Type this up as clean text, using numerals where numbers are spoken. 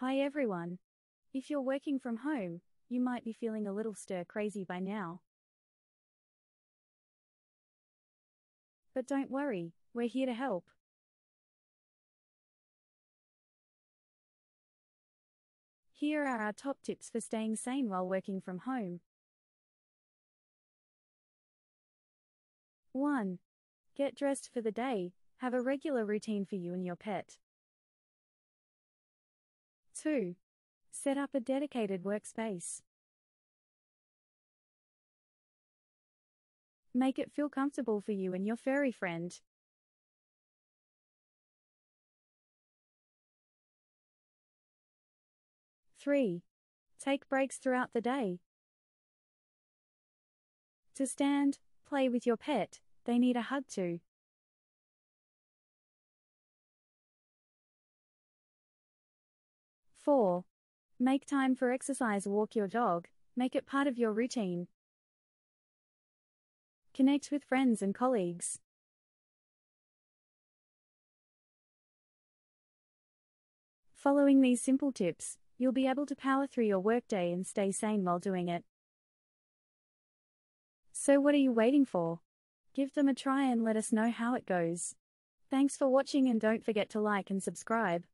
Hi everyone. If you're working from home, you might be feeling a little stir-crazy by now. But don't worry, we're here to help. Here are our top tips for staying sane while working from home. 1. Get dressed for the day. Have a regular routine for you and your pet. 2. Set up a dedicated workspace. Make it feel comfortable for you and your furry friend. 3. Take breaks throughout the day. To stand, play with your pet, they need a hug too. 4. Make time for exercise, walk your dog, make it part of your routine. Connect with friends and colleagues. Following these simple tips, you'll be able to power through your workday and stay sane while doing it. So what are you waiting for? Give them a try and let us know how it goes. Thanks for watching, and don't forget to like and subscribe.